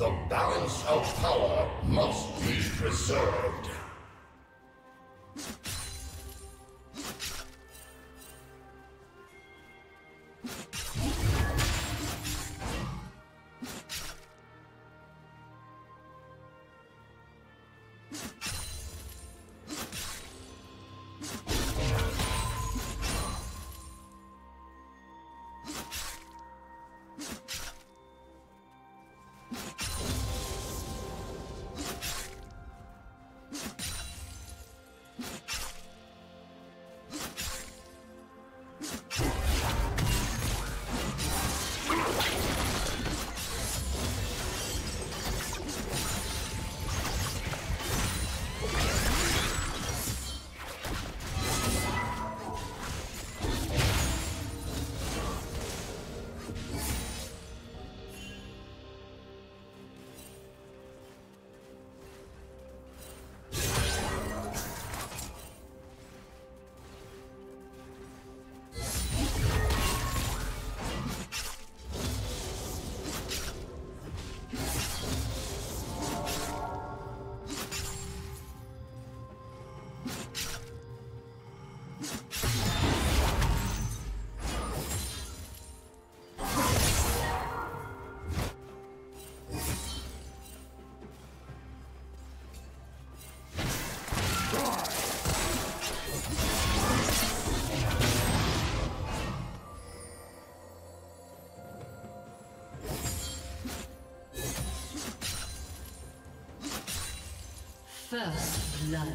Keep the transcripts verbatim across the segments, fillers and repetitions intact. The balance of power must be preserved. First blood.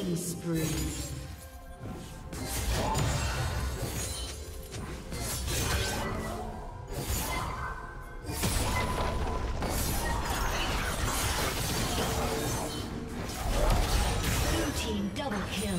Killing spree. Blue team double kill.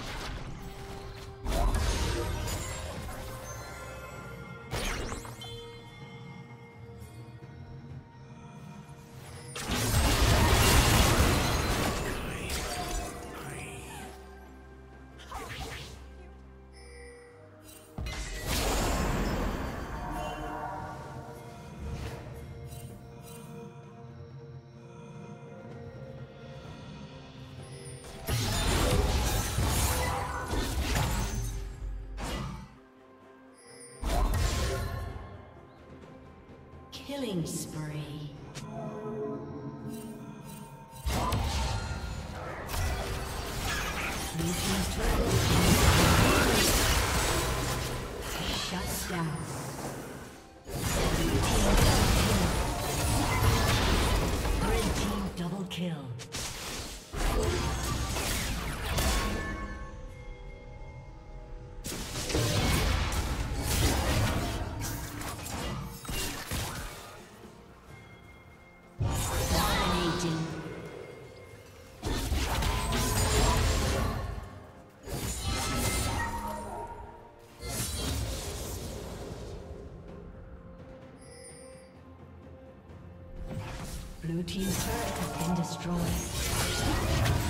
Killing spree. Shut down. Blue team's turret has been destroyed.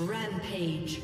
Rampage.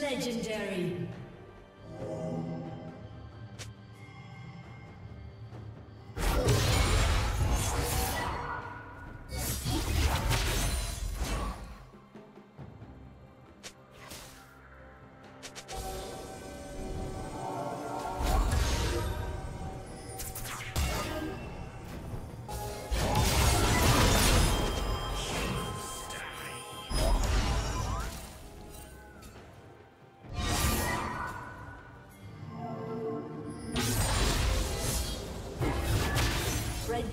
Legendary. Red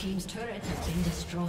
Team's turret has been destroyed.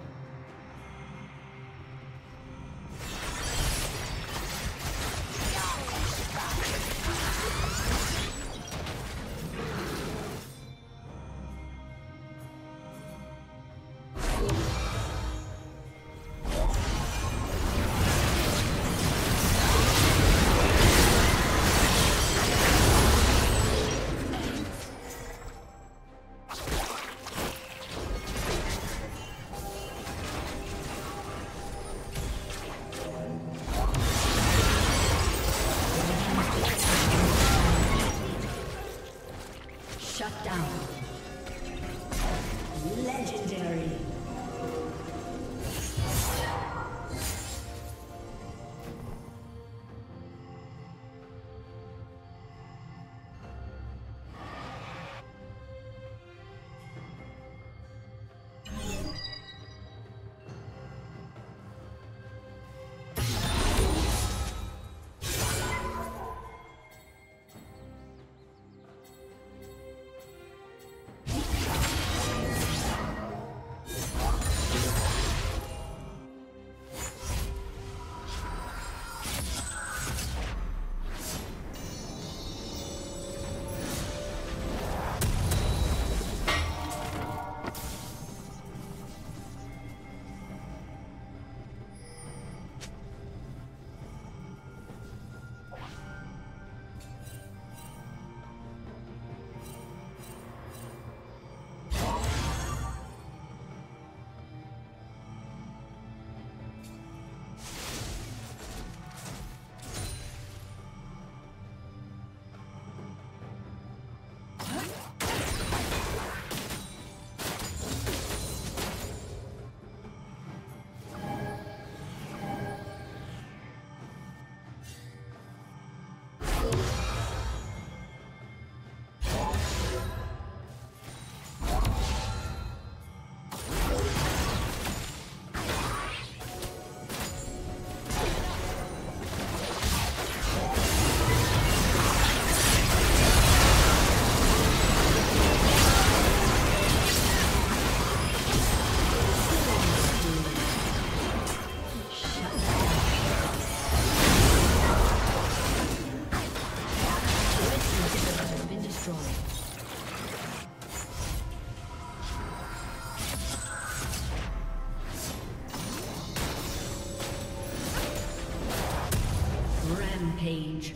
Page.